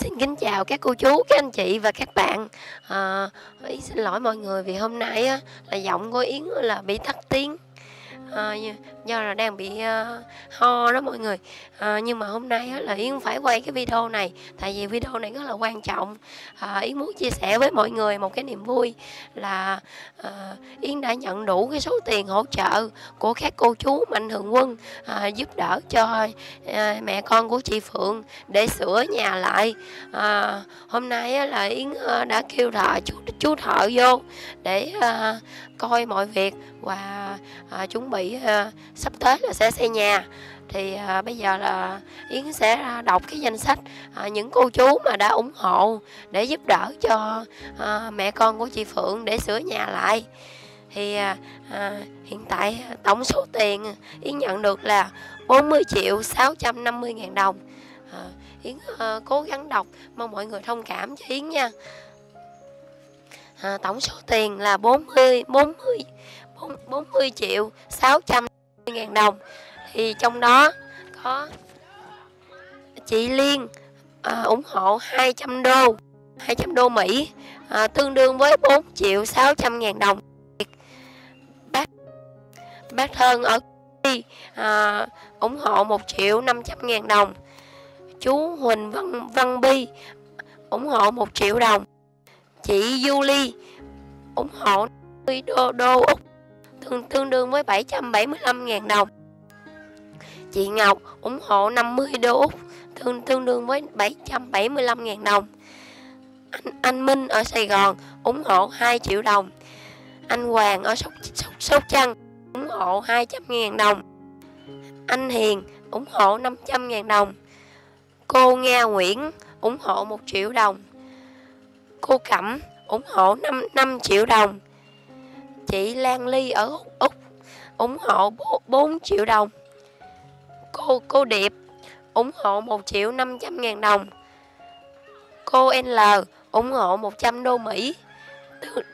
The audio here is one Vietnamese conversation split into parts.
Xin kính chào các cô chú, các anh chị và các bạn. Ý xin lỗi mọi người vì hôm nay á, là giọng của Yến là bị tắt tiếng, do là đang bị ho đó mọi người. Nhưng mà hôm nay á, là Yến phải quay cái video này, tại vì video này rất là quan trọng. Yến muốn chia sẻ với mọi người một cái niềm vui là Yến đã nhận đủ cái số tiền hỗ trợ của các cô chú Mạnh Thường Quân giúp đỡ cho mẹ con của chị Phượng để sửa nhà lại. Hôm nay á, là Yến đã kêu thợ chú thợ vô để coi mọi việc và chuẩn bị sắp tới là sẽ xây nhà. Thì bây giờ là Yến sẽ đọc cái danh sách những cô chú mà đã ủng hộ để giúp đỡ cho mẹ con của chị Phượng để sửa nhà lại. Thì hiện tại tổng số tiền Yến nhận được là 40.650.000 đồng. Yến cố gắng đọc, mong mọi người thông cảm cho Yến nha. Tổng số tiền là 40.650.000 đồng. Thì trong đó có chị Liên ủng hộ 200 đô Mỹ, tương đương với 4.600.000 đồng. Bác Thân ở Mỹ ủng hộ 1.500.000 đồng. Chú Huỳnh Văn Bi ủng hộ 1 triệu đồng. Chị Julie ủng hộ 50 đô Úc, tương đương với 775.000 đồng. Chị Ngọc ủng hộ 50 đô Úc, tương đương với 775.000 đồng. Anh Minh ở Sài Gòn ủng hộ 2 triệu đồng. Anh Hoàng ở Sóc Trăng ủng hộ 200.000 đồng. Anh Hiền ủng hộ 500.000 đồng. Cô Nga Nguyễn ủng hộ 1 triệu đồng. Cô Cẩm ủng hộ 5 triệu đồng. Chị Lan Ly ở Úc ủng hộ 4 triệu đồng. Cô Điệp ủng hộ 1.500.000 đồng. Cô L ủng hộ 100 đô Mỹ,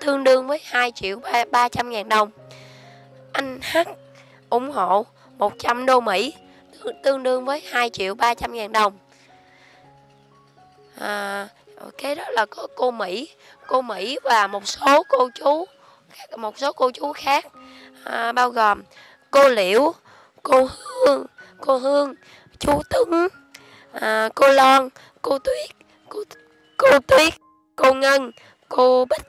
tương đương với 2.300.000 đồng. Anh H ủng hộ 100 đô Mỹ, tương đương với 2.300.000 đồng. Cái đó là có cô Mỹ và một số cô chú khác, bao gồm cô Liễu, cô Hương, chú Tấn, cô Lon, cô Tuyết, cô Ngân, cô Bích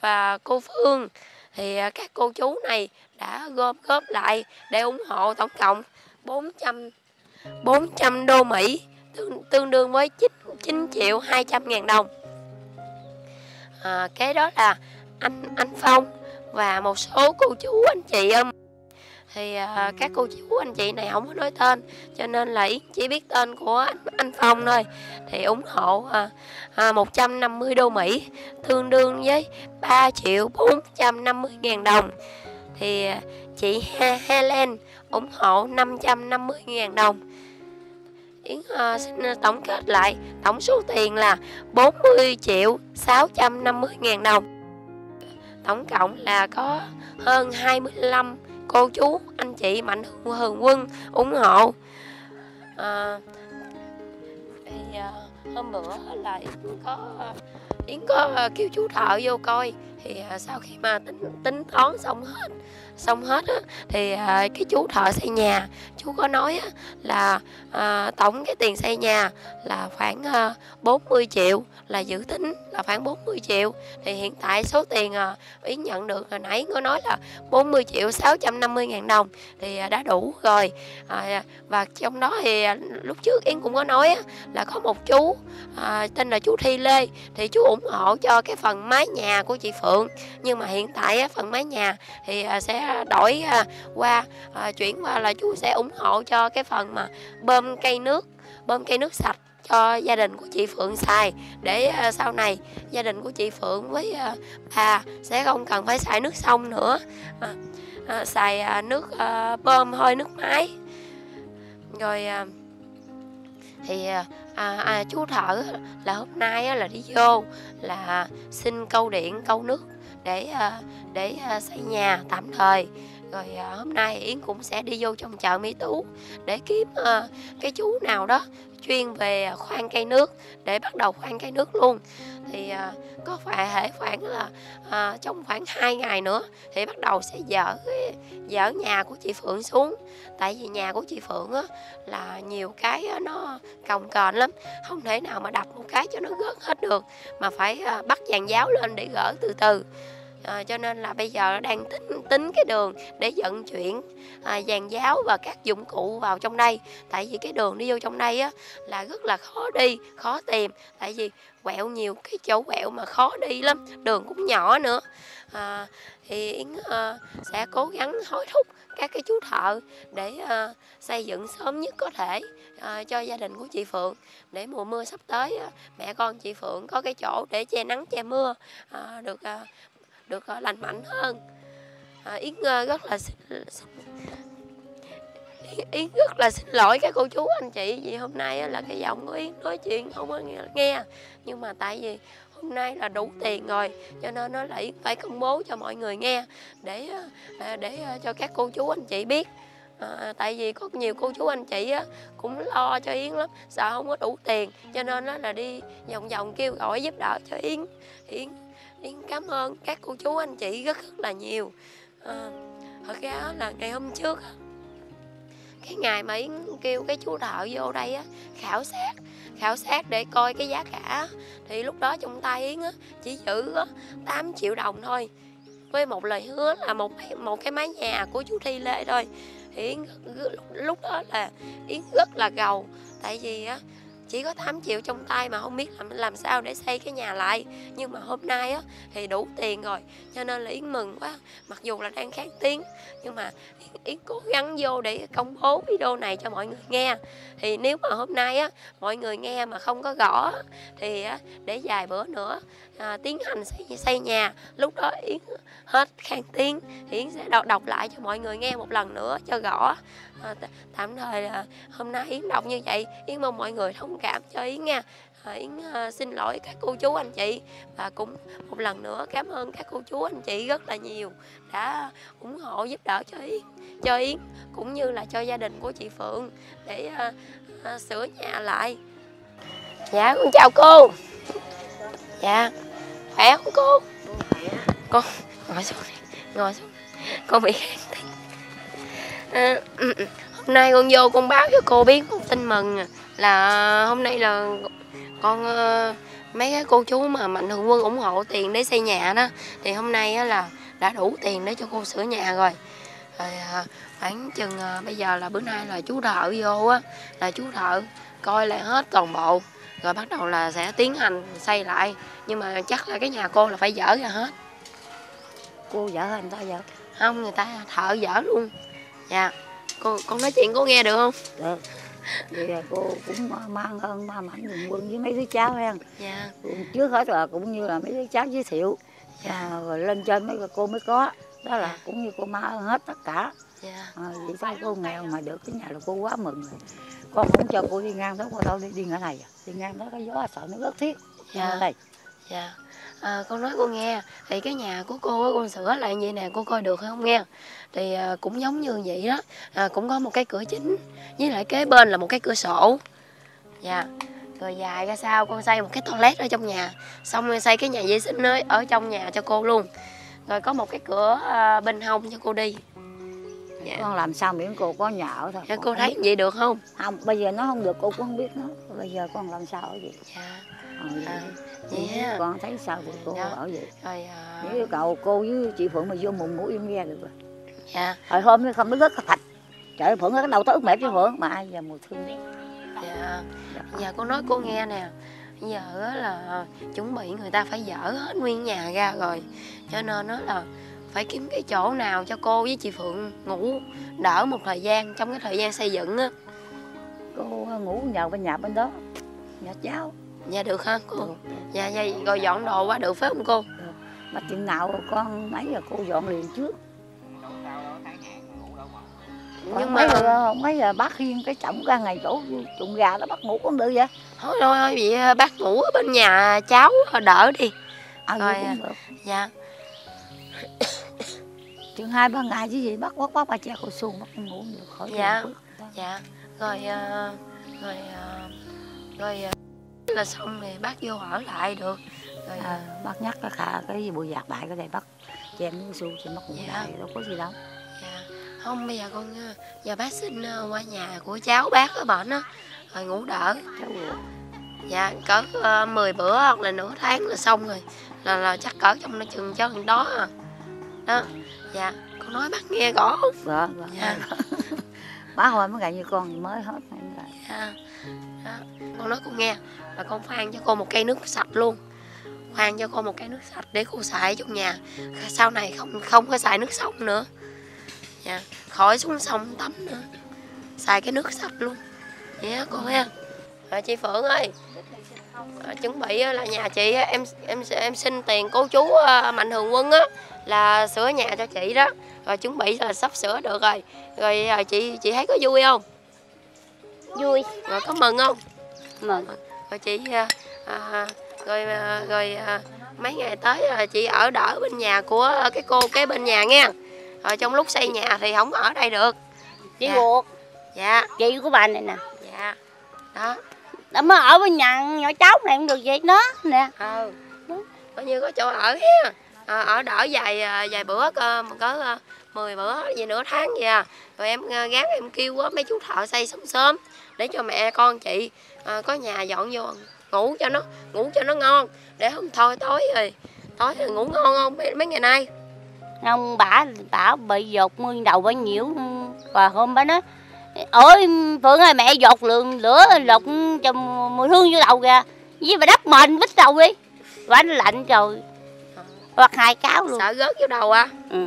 và cô Phương. Thì các cô chú này đã góp lại để ủng hộ tổng cộng 400 đô Mỹ, tương đương với 9.200.000 đồng. Cái đó là anh Phong và một số cô chú anh chị em. Thì các cô chú anh chị này không có nói tên, cho nên là Yến chỉ biết tên của anh Phong thôi. Thì ủng hộ 150 đô Mỹ, tương đương với 3.450.000 đồng. Thì chị Helen ủng hộ 550.000 đồng. Yến xin tổng kết lại, tổng số tiền là 40.650.000 đồng. Tổng cộng là có hơn 25 cô chú anh chị Mạnh Thường Quân ủng hộ. Thì hôm bữa là Yến có kêu chú thợ vô coi. Thì sau khi mà tính toán xong hết á, thì cái chú thợ xây nhà, chú có nói á, là tổng cái tiền xây nhà là khoảng 40 triệu, là dự tính là khoảng 40 triệu. Thì hiện tại số tiền Yến nhận được hồi nãy có nói là 40.650.000 đồng thì đã đủ rồi. Và trong đó thì lúc trước Yến cũng có nói á, là có một chú tên là chú Thi Lê, thì chú ủng hộ cho cái phần mái nhà của chị Phượng. Nhưng mà hiện tại phần mái nhà thì sẽ đổi qua, chuyển qua là chú sẽ ủng hộ cho cái phần mà bơm cây nước sạch cho gia đình của chị Phượng xài, để sau này gia đình của chị Phượng với bà sẽ không cần phải xài nước sông nữa, xài nước bơm, hơi nước máy. Rồi thì chú thợ là hôm nay là đi vô là xin câu điện, câu nước để xây nhà tạm thời. Rồi hôm nay Yến cũng sẽ đi vô trong chợ Mỹ Tú để kiếm cái chú nào đó chuyên về khoan cây nước để bắt đầu khoan cây nước luôn. Thì có phải hễ khoảng là trong khoảng 2 ngày nữa thì bắt đầu sẽ dỡ nhà của chị Phượng xuống. Tại vì nhà của chị Phượng á, là nhiều cái nó cồng kềnh lắm, không thể nào mà đập một cái cho nó gớt hết được, mà phải bắt dàn giáo lên để gỡ từ từ. Cho nên là bây giờ đang tính cái đường để vận chuyển dàn giáo và các dụng cụ vào trong đây. Tại vì cái đường đi vô trong đây á, là rất là khó đi, khó tìm. Tại vì quẹo nhiều, cái chỗ quẹo mà khó đi lắm, đường cũng nhỏ nữa. Thì Yến sẽ cố gắng hối thúc các cái chú thợ để xây dựng sớm nhất có thể cho gia đình của chị Phượng, để mùa mưa sắp tới mẹ con chị Phượng có cái chỗ để che nắng che mưa được lành mạnh hơn. Yến rất là xin lỗi các cô chú anh chị, vì hôm nay là cái giọng của Yến nói chuyện không có nghe. Nhưng mà tại vì hôm nay là đủ tiền rồi cho nên nó lại phải công bố cho mọi người nghe, để cho các cô chú anh chị biết. Tại vì có nhiều cô chú anh chị cũng lo cho Yến lắm, sợ không có đủ tiền, cho nên là đi vòng vòng kêu gọi giúp đỡ cho Yến. Yến cảm ơn các cô chú anh chị rất là nhiều. Thật ra là ngày hôm trước, cái ngày mà Yến kêu cái chú thợ vô đây khảo sát để coi cái giá cả, thì lúc đó trong tay Yến chỉ giữ 8 triệu đồng thôi, với một lời hứa là một cái mái nhà của chú Thi Lê thôi. Thì Yến lúc đó là Yến rất là gầu, tại vì chỉ có 8 triệu trong tay mà không biết làm sao để xây cái nhà lại. Nhưng mà hôm nay thì đủ tiền rồi, cho nên là Yến mừng quá. Mặc dù là đang kháng tiếng, nhưng mà Yến cố gắng vô để công bố video này cho mọi người nghe. Thì nếu mà hôm nay mọi người nghe mà không có rõ, thì để vài bữa nữa tiến hành xây nhà. Lúc đó Yến hết kháng tiếng thì Yến sẽ đọc lại cho mọi người nghe một lần nữa cho rõ. Tạm thời là hôm nay Yến đọc như vậy, Yến mong mọi người thông cảm cho Yến nha. Yến xin lỗi các cô chú anh chị, và cũng một lần nữa cảm ơn các cô chú anh chị rất là nhiều đã ủng hộ giúp đỡ cho Yến cũng như là cho gia đình của chị Phượng để sửa nhà lại. Dạ con chào cô. Dạ khỏe không cô? Con ngồi xuống, con bị khát. Hôm nay con vô con báo cho cô biết, con tin mừng là hôm nay là con mấy cái cô chú mà Mạnh Thường Quân ủng hộ tiền để xây nhà đó, thì hôm nay là đã đủ tiền để cho cô sửa nhà rồi. Khoảng chừng bây giờ là bữa nay là chú thợ vô là chú thợ coi lại hết toàn bộ rồi bắt đầu là sẽ tiến hành xây lại. Nhưng mà chắc là cái nhà cô là phải dỡ ra hết. Cô dỡ hay người ta dỡ? Không, người ta thợ dỡ luôn. Dạ, con nói chuyện cô nghe được không? Được. Vậy là cô cũng mang ơn ba Mạnh Thường Quân với mấy đứa cháu em. Dạ. Trước hết là cũng như là mấy đứa cháu giới thiệu. Dạ. Rồi lên trên mấy cô mới có. Đó là cũng như cô ma ơn hết tất cả. Dạ. Vậy sao cô nghèo mà được cái nhà là cô quá mừng rồi. Con cũng cho cô đi ngang đó, cô đâu đi ở này. Đi ngang đó cái gió sợ nó rất thiết. Dạ. Đây. Dạ. Con nói cô nghe, thì cái nhà của cô con sửa lại như nè, cô coi được hay không nghe. Thì cũng giống như vậy đó, cũng có một cái cửa chính, với lại kế bên là một cái cửa sổ. Dạ. Rồi dài ra sao con xây một cái toilet ở trong nhà, xong rồi xây cái nhà vệ sinh ở trong nhà cho cô luôn. Rồi có một cái cửa bên hông cho cô đi. Dạ. Con làm sao miễn cô có nhà ở thôi. Dạ, cô thấy vậy được không? Không, bây giờ nó không được, cô cũng không biết nó. Bây giờ con làm sao ở vậy? Dạ. Vậy con thấy sao thì cô ở vậy. Rồi nếu cậu cô với chị Phượng mà vô mùng mũi im nghe được rồi. Dạ. Hồi hôm nó không nó rất là thạch. Trời ơi, Phượng nó đầu tới ướt mẹp chứ Phượng mà ai giờ mùa thương. Dạ. Giờ con nói cô nghe nè. Giờ là chuẩn bị người ta phải dỡ hết nguyên nhà ra rồi, cho nên nó là phải kiếm cái chỗ nào cho cô với chị Phượng ngủ đỡ một thời gian trong cái thời gian xây dựng á. Cô ngủ nhờ bên nhà bên đó, nhà cháu. Dạ được hả cô? Được. Dạ dạ rồi dọn đồ qua được phải không cô? Được. Mà chừng nào con mấy giờ cô dọn liền trước. Nhưng mà mấy giờ bác Hiên cái chồng ra ngày chỗ trụng gà nó bắt ngủ cũng được vậy. Thôi thôi vậy bác ngủ ở bên nhà cháu đỡ đi. Rồi dạ. Chừng 2-3 ngày chứ gì, bắt quát quát bà chè cổ xuồng bắt ngủ không được khỏi. Dạ, dạ. Rồi là xong thì bác vô ở lại được. Rồi bác nhắc cái khả cái gì bụi giặt bại cái này bắt chè nước xuồng thì mất ngủ lại, đâu có gì đâu. Dạ. Không, bây giờ con giờ bác xin qua nhà của cháu bác ở bệnh á rồi ngủ đỡ. Cháu được. Dạ, cỡ 10 bữa hoặc là nửa tháng là xong rồi. Là chắc cỡ trong nó chừng cho thằng đó à. Đó. Dạ, con nói bác nghe rõ không? Dạ, dạ. Bác hồi mới gặp như con mới hết. Dạ. Đó. Con nói con nghe là con khoan cho cô một cây nước sạch luôn. Khoan cho cô một cây nước sạch để cô xài trong nhà. Sau này không có xài nước sông nữa. Dạ, khỏi xuống sông tắm nữa. Xài cái nước sạch luôn. Dạ, cô ha. Chị Phượng ơi, chuẩn bị là nhà chị em xin tiền cô chú Mạnh Thường Quân á là sửa nhà cho chị đó, rồi chuẩn bị là sắp sửa được rồi. Rồi chị thấy có vui không? Vui. Rồi có mừng không? Mừng. Rồi chị mấy ngày tới là chị ở đỡ bên nhà của cái cô kế bên nhà nghe. Rồi trong lúc xây nhà thì không ở đây được. Chị ruột. Dạ. Chị của bà này nè. Dạ. Đó. Đã mới ở bên nhà nhỏ cháu này cũng được vậy đó nè. Ừ. Coi như có chỗ ở ha. Ở đỡ vài bữa có 10 bữa gì nửa tháng vậy à. Rồi em gán em kêu mấy chú thợ xây sớm sớm để cho mẹ con chị có nhà dọn vô ngủ cho nó ngon, để không thôi tối rồi ngủ ngon không mấy ngày nay. Ông bả bị dột mưa đầu bả nhiễu và hôm bả nói ôi Phượng ơi mẹ dột lửa lột cho mùi hương vô đầu kìa, với bà đắp mền bít đầu đi bà nó lạnh rồi hoặc hai cáo luôn, sợ gớt vô đầu à. Ừ.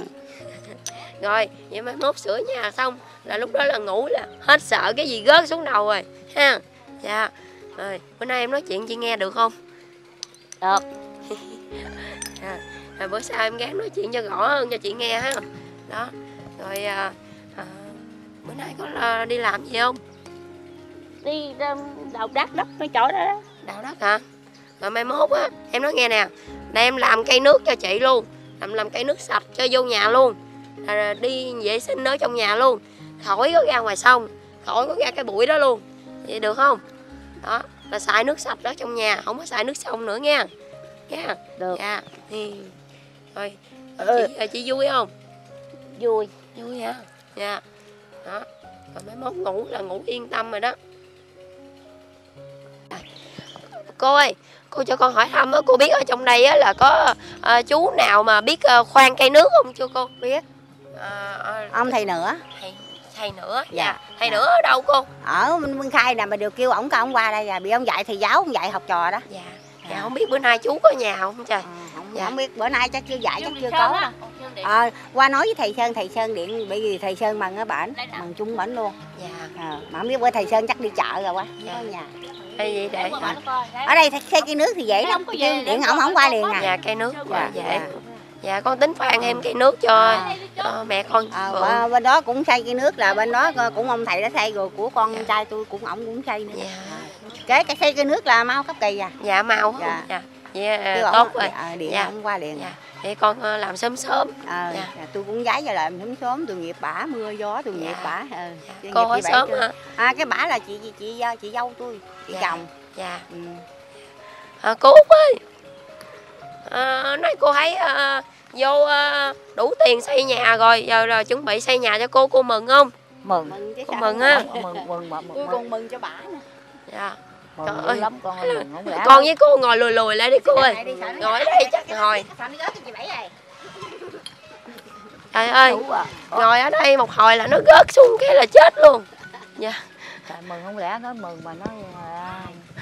Rồi vậy mai mốt sửa nhà xong là lúc đó là ngủ là hết sợ cái gì gớt xuống đầu rồi ha. Dạ rồi bữa nay em nói chuyện chị nghe được không? Được. Rồi bữa sau em gán nói chuyện cho rõ hơn cho chị nghe ha. Đó rồi bữa nay có đi làm gì không? Đi đào đất cái chỗ đó đó. Đào đất hả? Rồi mai mốt á, em nói nghe nè, để em làm cây nước cho chị luôn, làm cây nước sạch cho vô nhà luôn, rồi đi vệ sinh ở trong nhà luôn, khỏi có ra ngoài sông, khỏi có ra cái bụi đó luôn, vậy được không? Đó, là xài nước sạch đó trong nhà, không có xài nước sông nữa nha, nha. Được. Dạ. Rồi, chị vui không? Vui. Vui hả? Dạ. Đó. Rồi mấy mốt ngủ là ngủ yên tâm rồi đó. Cô ơi, cô cho con hỏi thăm á, cô biết ở trong đây á là có chú nào mà biết khoan cây nước không chưa cô? Biết. Ông thầy nữa. Thầy nữa. Dạ. Thầy nữa ở đâu cô? Ở Minh Khai nè, mà được kêu ổng cả ông qua đây là bị ông dạy thầy giáo, ông dạy học trò đó. Dạ. Dạ không biết bữa nay chú có nhà không trời? Dạ. Không biết bữa nay chắc chưa dạy, chắc chưa có. Qua nói với thầy Sơn điện, bởi vì thầy Sơn bằng ở bển, bằng chung bển luôn. Dạ. Mà không biết bữa thầy Sơn chắc đi chợ rồi quá. Dạ. Có nhà. Vậy để ở đây xây cây nước thì dễ lắm, điện ổng không qua liền nè. Dạ cây nước dạ dễ. Dạ con tính khoan em cây nước cho mẹ con. Bên đó cũng xây cây nước, là bên đó cũng ông thầy đã xây rồi, của con trai tôi cũng ổng cũng xây nữa. Cái xây cây nước là mau cấp kỳ à. Dạ mau. Dạ. Dạ tốt rồi. Điện ổng qua liền. Thì con làm sớm sớm. Tôi cũng giấy ra làm sớm sớm, tôi nghiệp bả mưa gió, tôi nghiệp bả. Cô hỏi sớm hả? Cái bả là chị dâu tôi, chị chồng. Dạ. Cô Út ơi, nói cô thấy vô đủ tiền xây nhà rồi, giờ là chuẩn bị xây nhà cho cô mừng không? Mừng. Cô mừng ha. Tôi còn mừng cho bả nè. Dạ. Trời ơi, con với cô ngồi lùi lại đi cô ơi. Ngồi đây chắc hồi. Trời ơi, ngồi ở đây một hồi là nó gớt xuống cái là chết luôn. Dạ. Tại mừng không lẽ nó mừng mà nó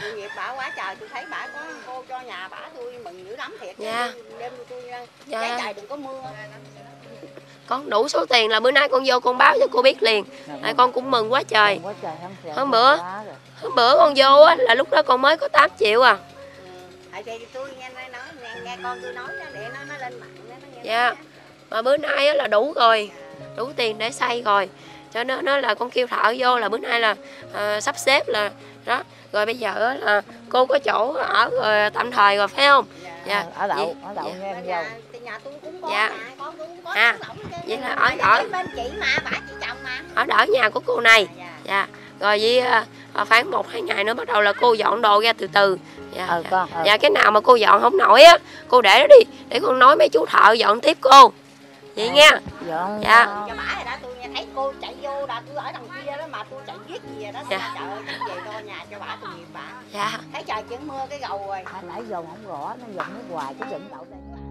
tôi nghiệp bả quá trời, tôi thấy bả có cô cho nhà bả tôi mừng dữ lắm thiệt. Dạ. Đêm tôi cái trời đừng có mưa. Con đủ số tiền là bữa nay con vô con báo cho cô biết liền. Con cũng mừng quá trời. Hôm bữa con vô á là lúc đó con mới có 8 triệu à. Tôi nghe con tôi nói để nó lên mạng nó. Dạ. Mà bữa nay á là đủ rồi. Đủ tiền để xây rồi. Cho nên nó là con kêu thợ vô là bữa nay là sắp xếp là đó. Rồi bây giờ á là cô có chỗ ở rồi tạm thời rồi phải không? Dạ. Ở đậu nha em vô. Nhà tôi cũng có, con tôi cũng À, vậy là ở bên chị mà, bả chị chồng mà. Ở nhà của cô này. Dạ. Rồi với khoảng 1-2 ngày nữa bắt đầu là cô dọn đồ ra từ từ. Dạ, con, dạ cái nào mà cô dọn không nổi á, cô để nó đi, để con nói mấy chú thợ dọn tiếp cô. Vậy nghe. Dọn. Dạ. Cho bả rồi đó, tôi nghe thấy cô chạy vô là tôi ở đằng kia đó mà tôi chạy giết gì rồi đó. Dạ. Trời ơi, về coi nhà cho bả tôi nghiệp bả. Dạ. Thấy trời chuyển mưa cái gầu rồi. Nãy dồn không rõ, nó dồn nước hoài chứ dồn đậu đây.